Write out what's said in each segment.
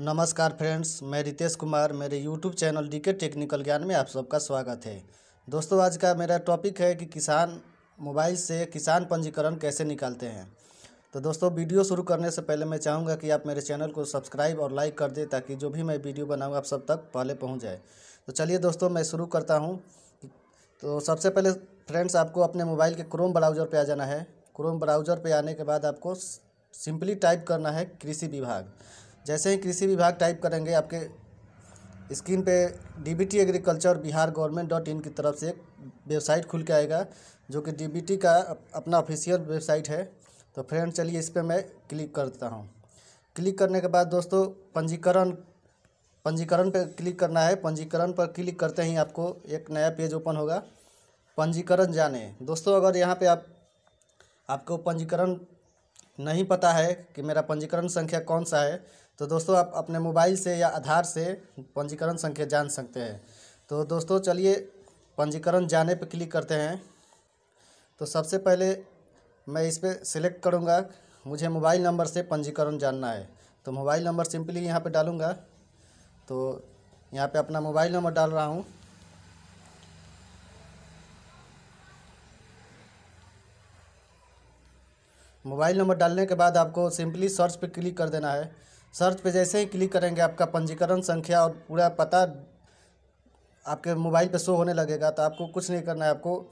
नमस्कार फ्रेंड्स, मैं रितेश कुमार। मेरे यूट्यूब चैनल डीके टेक्निकल ज्ञान में आप सबका स्वागत है। दोस्तों, आज का मेरा टॉपिक है कि किसान मोबाइल से किसान पंजीकरण कैसे निकालते हैं। तो दोस्तों, वीडियो शुरू करने से पहले मैं चाहूँगा कि आप मेरे चैनल को सब्सक्राइब और लाइक कर दें ताकि जो भी मैं वीडियो बनाऊँ आप सब तक पहले पहुँच जाए। तो चलिए दोस्तों, मैं शुरू करता हूँ। तो सबसे पहले फ्रेंड्स, आपको अपने मोबाइल के क्रोम ब्राउज़र पे आ जाना है। क्रोम ब्राउज़र पे आने के बाद आपको सिंपली टाइप करना है कृषि विभाग। जैसे ही कृषि विभाग टाइप करेंगे, आपके स्क्रीन पे डीबीटी एग्रीकल्चर बिहार government.in की तरफ से एक वेबसाइट खुल के आएगा, जो कि डीबीटी का अपना ऑफिशियल वेबसाइट है। तो फ्रेंड, चलिए इस पर मैं क्लिक करता हूँ। क्लिक करने के बाद दोस्तों पंजीकरण पर क्लिक करना है। पंजीकरण पर क्लिक करते ही आपको एक नया पेज ओपन होगा, पंजीकरण जाने। दोस्तों, अगर यहाँ पे आपको पंजीकरण नहीं पता है कि मेरा पंजीकरण संख्या कौन सा है, तो दोस्तों आप अपने मोबाइल से या आधार से पंजीकरण संख्या जान सकते हैं। तो दोस्तों, चलिए पंजीकरण जाने पे क्लिक करते हैं। तो सबसे पहले मैं इस पर सिलेक्ट करूँगा, मुझे मोबाइल नंबर से पंजीकरण जानना है। तो मोबाइल नंबर सिंपली यहाँ पर डालूँगा। तो यहाँ पे अपना मोबाइल नंबर डाल रहा हूँ। मोबाइल नंबर डालने के बाद आपको सिंपली सर्च पे क्लिक कर देना है। सर्च पे जैसे ही क्लिक करेंगे, आपका पंजीकरण संख्या और पूरा पता आपके मोबाइल पे शो होने लगेगा। तो आपको कुछ नहीं करना है, आपको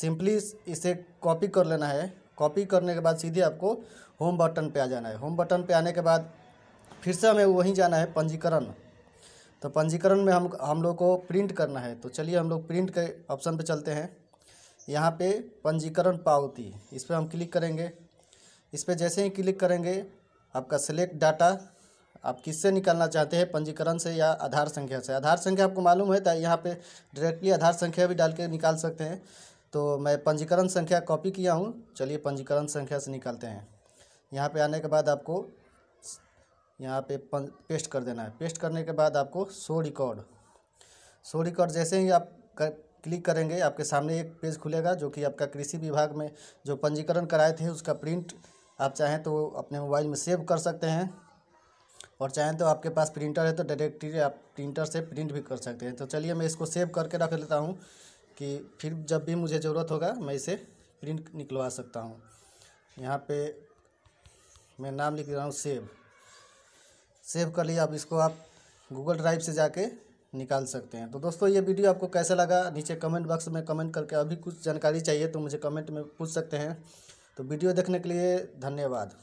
सिंपली इसे कॉपी कर लेना है। कॉपी करने के बाद सीधे आपको होम बटन पे आ जाना है। होम बटन पे आने के बाद फिर से हमें वहीं जाना है, पंजीकरण। तो पंजीकरण में हम लोग को प्रिंट करना है। तो चलिए हम लोग प्रिंट के ऑप्शन पर चलते हैं। यहाँ पर पंजीकरण पावती, इस पर हम क्लिक करेंगे। इस पर जैसे ही क्लिक करेंगे, आपका सेलेक्ट डाटा, आप किससे निकालना चाहते हैं, पंजीकरण से या आधार संख्या से। आधार संख्या आपको मालूम है तो यहाँ पे डायरेक्टली आधार संख्या भी डाल के निकाल सकते हैं। तो मैं पंजीकरण संख्या कॉपी किया हूँ, चलिए पंजीकरण संख्या से निकालते हैं। यहाँ पे आने के बाद आपको यहाँ पे पेस्ट कर देना है। पेस्ट करने के बाद आपको शो रिकॉर्ड जैसे ही आप क्लिक करेंगे, आपके सामने एक पेज खुलेगा, जो कि आपका कृषि विभाग में जो पंजीकरण कराए थे उसका प्रिंट आप चाहें तो अपने मोबाइल में सेव कर सकते हैं, और चाहें तो आपके पास प्रिंटर है तो डायरेक्टली आप प्रिंटर से प्रिंट भी कर सकते हैं। तो चलिए मैं इसको सेव करके रख लेता हूं कि फिर जब भी मुझे ज़रूरत होगा मैं इसे प्रिंट निकलवा सकता हूँ। यहाँ पर मैं नाम लिख रहा हूँ, सेव कर लिया। अब इसको आप गूगल ड्राइव से जाके निकाल सकते हैं। तो दोस्तों, ये वीडियो आपको कैसा लगा, नीचे कमेंट बॉक्स में कमेंट करके अभी कुछ जानकारी चाहिए तो मुझे कमेंट में पूछ सकते हैं। तो वीडियो देखने के लिए धन्यवाद।